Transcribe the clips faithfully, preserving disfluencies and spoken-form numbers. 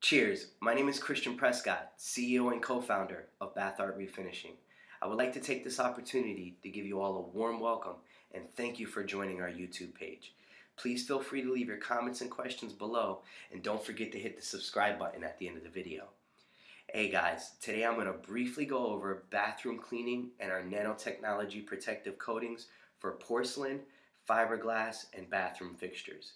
Cheers, my name is Christian Prescott, C E O and co-founder of Bath Art Refinishing. I would like to take this opportunity to give you all a warm welcome and thank you for joining our YouTube page. Please feel free to leave your comments and questions below, and don't forget to hit the subscribe button at the end of the video. Hey guys, today I'm going to briefly go over bathroom cleaning and our nanotechnology protective coatings for porcelain, fiberglass, and bathroom fixtures.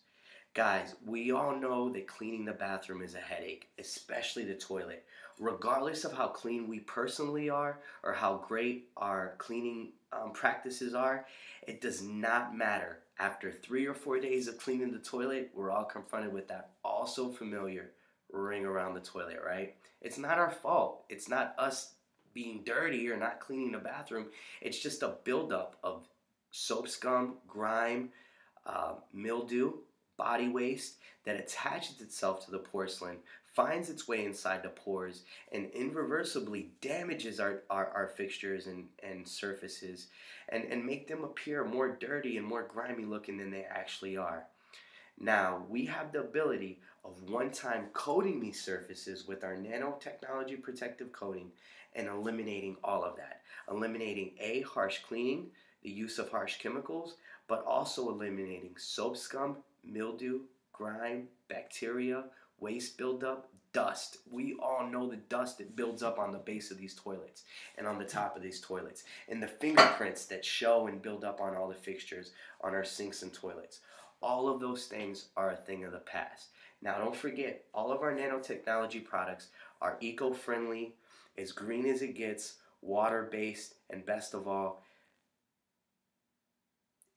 Guys, we all know that cleaning the bathroom is a headache, especially the toilet. Regardless of how clean we personally are or how great our cleaning um, practices are, it does not matter. After three or four days of cleaning the toilet, we're all confronted with that also familiar ring around the toilet, right? It's not our fault. It's not us being dirty or not cleaning the bathroom. It's just a buildup of soap scum, grime, uh, mildew, body waste that attaches itself to the porcelain, finds its way inside the pores, and irreversibly damages our, our, our fixtures and, and surfaces and, and make them appear more dirty and more grimy looking than they actually are. Now, we have the ability of one-time coating these surfaces with our nanotechnology protective coating and eliminating all of that. Eliminating A, harsh cleaning, the use of harsh chemicals, but also eliminating soap scum, mildew, grime, bacteria, waste buildup, dust. We all know the dust that builds up on the base of these toilets and on the top of these toilets, and the fingerprints that show and build up on all the fixtures on our sinks and toilets. All of those things are a thing of the past. Now, don't forget, all of our nanotechnology products are eco-friendly, as green as it gets, water-based, and best of all,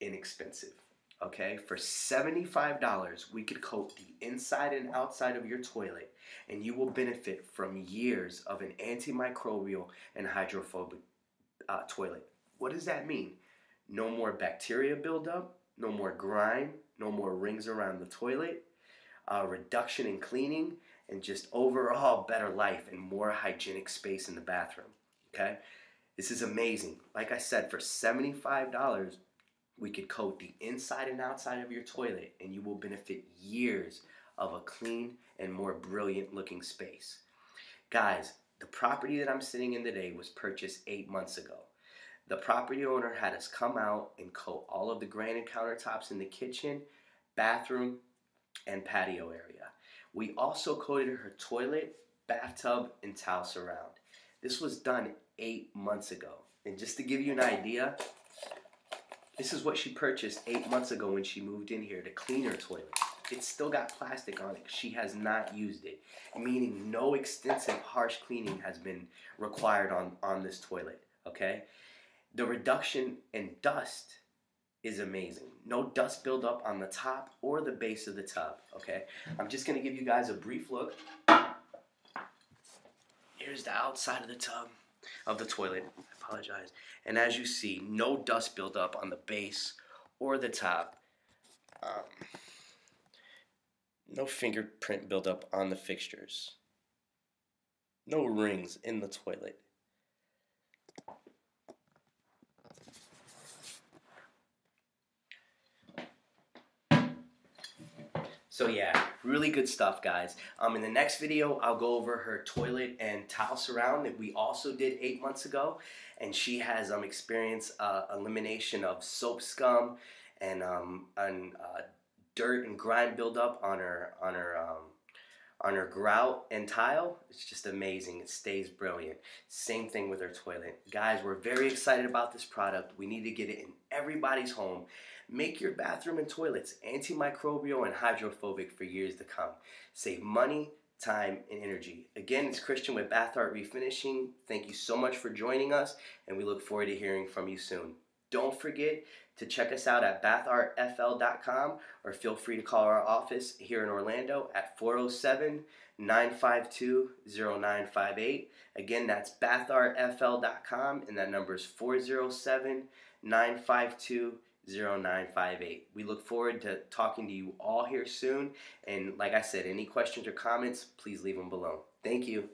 inexpensive. Okay, for seventy-five dollars, we could coat the inside and outside of your toilet, and you will benefit from years of an antimicrobial and hydrophobic uh, toilet. What does that mean? No more bacteria buildup, no more grime, no more rings around the toilet, uh, reduction in cleaning, and just overall better life and more hygienic space in the bathroom. Okay, this is amazing. Like I said, for seventy-five dollars, we could coat the inside and outside of your toilet, and you will benefit years of a clean and more brilliant looking space. Guys, the property that I'm sitting in today was purchased eight months ago. The property owner had us come out and coat all of the granite countertops in the kitchen, bathroom, and patio area. We also coated her toilet, bathtub, and towel surround. This was done eight months ago. And just to give you an idea, this is what she purchased eight months ago when she moved in here to clean her toilet. It's still got plastic on it. She has not used it, meaning no extensive harsh cleaning has been required on, on this toilet, okay? The reduction in dust is amazing. No dust buildup on the top or the base of the tub, okay? I'm just gonna give you guys a brief look. Here's the outside of the tub, of the toilet. Apologize. And as you see, no dust buildup on the base or the top. Um, no fingerprint buildup on the fixtures. No rings in the toilet. So yeah, really good stuff, guys. Um, in the next video, I'll go over her toilet and towel surround that we also did eight months ago, and she has um, experienced uh, elimination of soap scum and, um, and uh, dirt and grime buildup on her on her um, on her grout and tile. It's just amazing. It stays brilliant. Same thing with her toilet, guys. We're very excited about this product. We need to get it in everybody's home. Make your bathroom and toilets antimicrobial and hydrophobic for years to come. Save money, time, and energy. Again, it's Christian with Bath Art Refinishing. Thank you so much for joining us, and we look forward to hearing from you soon. Don't forget to check us out at bath art f l dot com, or feel free to call our office here in Orlando at four oh seven, nine five two, oh nine five eight. Again, that's bath art f l dot com, and that number is four oh seven, nine five two, oh nine five eight. zero nine five eight. We look forward to talking to you all here soon, and like I said, any questions or comments, please leave them below. Thank you.